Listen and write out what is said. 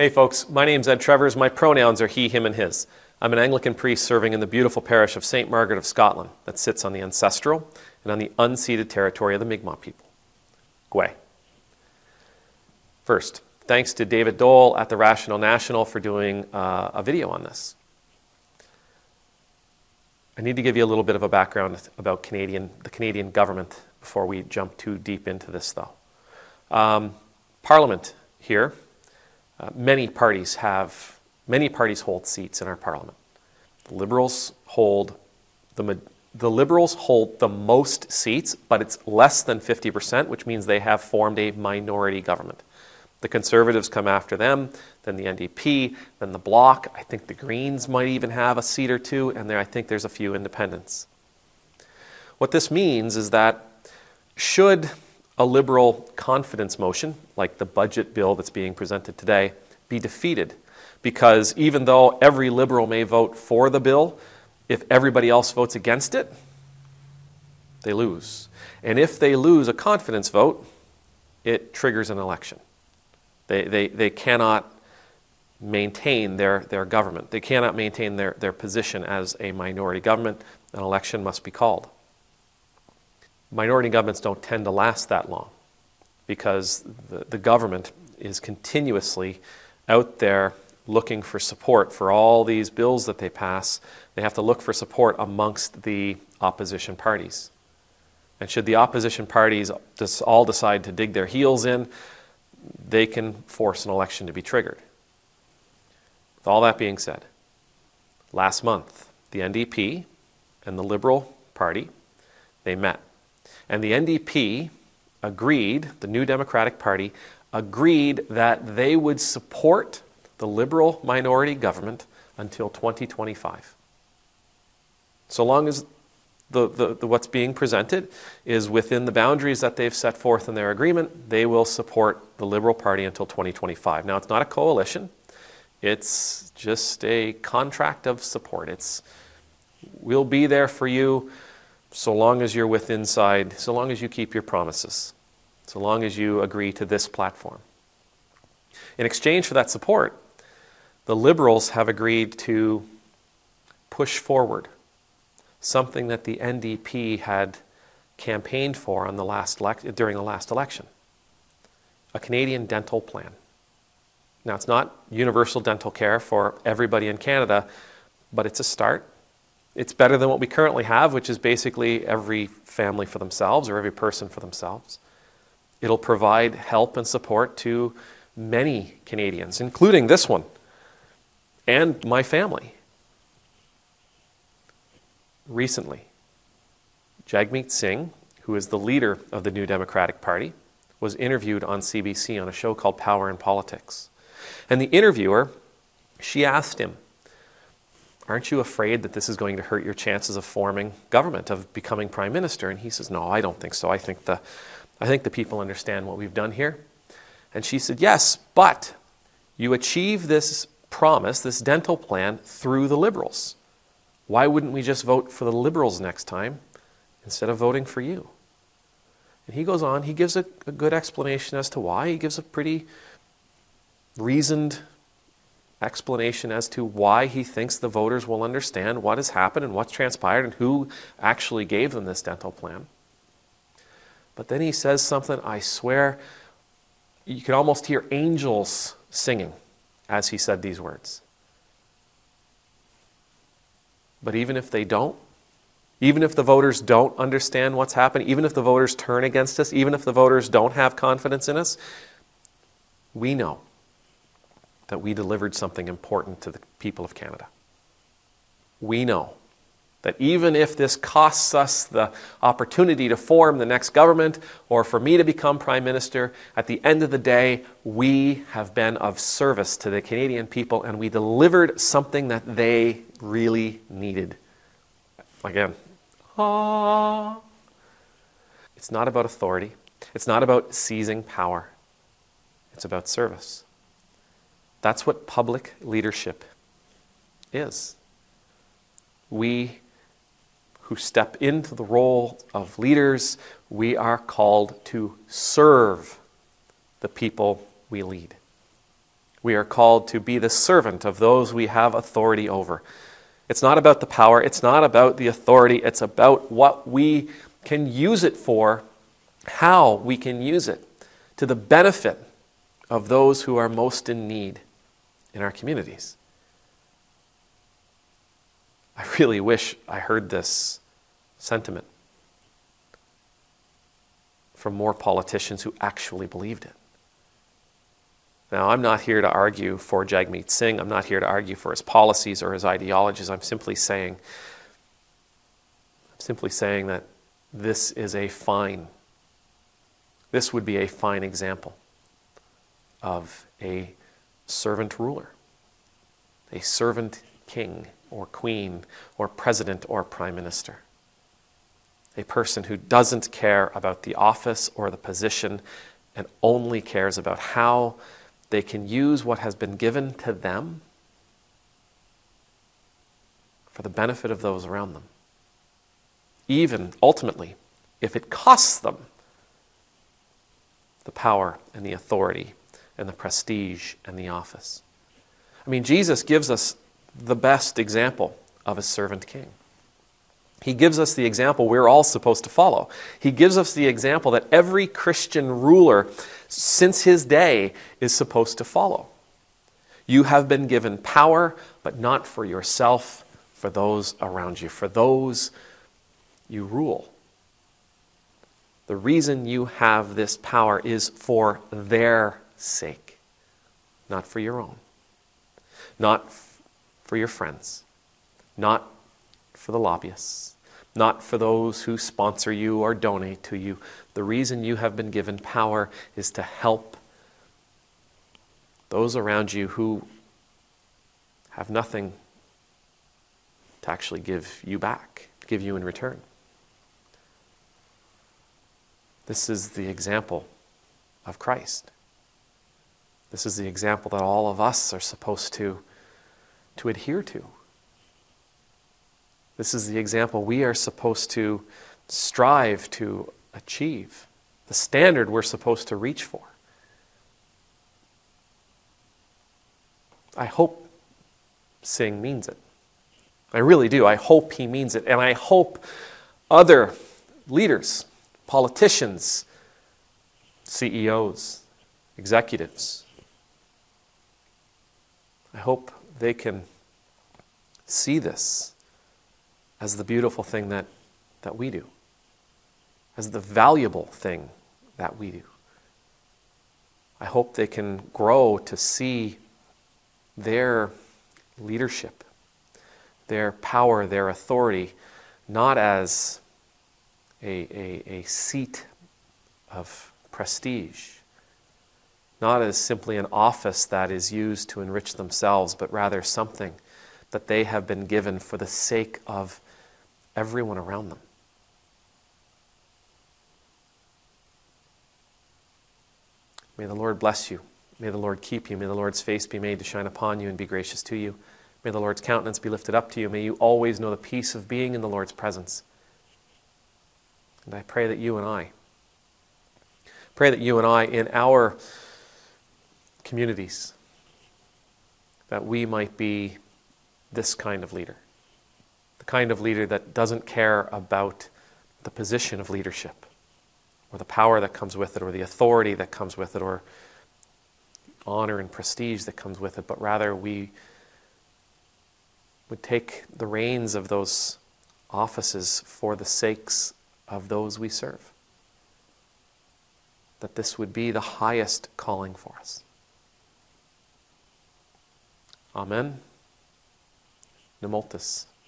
Hey folks, my name's Ed Trevors. My pronouns are he, him, and his. I'm an Anglican priest serving in the beautiful parish of St. Margaret of Scotland that sits on the ancestral and on the unceded territory of the Mi'kmaq people. G'way. First, thanks to David Doel at the Rational National for doing a video on this. I need to give you a little bit of a background about the Canadian government before we jump too deep into this, though. Parliament here. Many parties hold seats in our parliament. The Liberals hold the most seats, but it's less than 50%, which means they have formed a minority government. The Conservatives come after them, then the NDP, then the Bloc. I think the Greens might even have a seat or two, and I think there's a few independents. What this means is that should a Liberal confidence motion, like the budget bill that's being presented today, be defeated, because even though every Liberal may vote for the bill, if everybody else votes against it, they lose. And if they lose a confidence vote, it triggers an election. They cannot maintain their government. They cannot maintain their position as a minority government. An election must be called. Minority governments don't tend to last that long because the government is continuously out there looking for support for all these bills that they pass. They have to look for support amongst the opposition parties. And should the opposition parties just all decide to dig their heels in, they can force an election to be triggered. With all that being said, last month, the NDP and the Liberal Party, they met. And the NDP agreed, the New Democratic Party, agreed that they would support the Liberal minority government until 2025. So long as what's being presented is within the boundaries that they've set forth in their agreement, they will support the Liberal Party until 2025. Now, it's not a coalition. It's just a contract of support. It's, we'll be there for you. So long as you're so long as you keep your promises, so long as you agree to this platform. In exchange for that support, the Liberals have agreed to push forward something that the NDP had campaigned for on the during the last election, a Canadian dental plan. Now, it's not universal dental care for everybody in Canada, but it's a start. It's better than what we currently have, which is basically every family for themselves or every person for themselves. It'll provide help and support to many Canadians, including this one and my family. Recently, Jagmeet Singh, who is the leader of the New Democratic Party, was interviewed on CBC on a show called Power and Politics. And the interviewer, she asked him, "Aren't you afraid that this is going to hurt your chances of forming government, of becoming prime minister?" And he says, "No, I don't think so. I think the people understand what we've done here." And she said, "Yes, but you achieve this promise, this dental plan, through the Liberals. Why wouldn't we just vote for the Liberals next time instead of voting for you?" And he goes on, he gives a good explanation as to why. He gives a pretty reasoned explanation as to why he thinks the voters will understand what has happened and what's transpired and who actually gave them this dental plan. But then he says something, I swear, you could almost hear angels singing as he said these words. "But even if they don't, even if the voters don't understand what's happened, even if the voters turn against us, even if the voters don't have confidence in us, we know that we delivered something important to the people of Canada. We know that even if this costs us the opportunity to form the next government or for me to become prime minister, at the end of the day, we have been of service to the Canadian people and we delivered something that they really needed." Again, ah. It's not about authority. It's not about seizing power. It's about service. That's what public leadership is. We who step into the role of leaders, we are called to serve the people we lead. We are called to be the servant of those we have authority over. It's not about the power. It's not about the authority. It's about what we can use it for, how we can use it to the benefit of those who are most in need in our communities. I really wish I heard this sentiment from more politicians who actually believed it. Now, I'm not here to argue for Jagmeet Singh. I'm not here to argue for his policies or his ideologies. I'm simply saying that this is a fine. This would be a fine example of a servant ruler, a servant king or queen or president or prime minister, a person who doesn't care about the office or the position and only cares about how they can use what has been given to them for the benefit of those around them, even ultimately if it costs them the power and the authority and the prestige and the office. I mean, Jesus gives us the best example of a servant king. He gives us the example we're all supposed to follow. He gives us the example that every Christian ruler since his day is supposed to follow. You have been given power, but not for yourself, for those around you, for those you rule. The reason you have this power is for their sake, not for your own, not for your friends, not for the lobbyists, not for those who sponsor you or donate to you. The reason you have been given power is to help those around you who have nothing to actually give you back, give you in return. This is the example of Christ. This is the example that all of us are supposed to adhere to. This is the example we are supposed to strive to achieve, the standard we're supposed to reach for. I hope Singh means it. I really do. I hope he means it. And I hope other leaders, politicians, CEOs, executives, I hope they can see this as the beautiful thing that we do, as the valuable thing that we do. I hope they can grow to see their leadership, their power, their authority, not as a seat of prestige, not as simply an office that is used to enrich themselves, but rather something that they have been given for the sake of everyone around them. May the Lord bless you. May the Lord keep you. May the Lord's face be made to shine upon you and be gracious to you. May the Lord's countenance be lifted up to you. May you always know the peace of being in the Lord's presence. And I pray that you and I in our communities, that we might be this kind of leader. The kind of leader that doesn't care about the position of leadership or the power that comes with it or the authority that comes with it or honor and prestige that comes with it, but rather we would take the reins of those offices for the sakes of those we serve. That this would be the highest calling for us. Amen. Namo Buddhaya.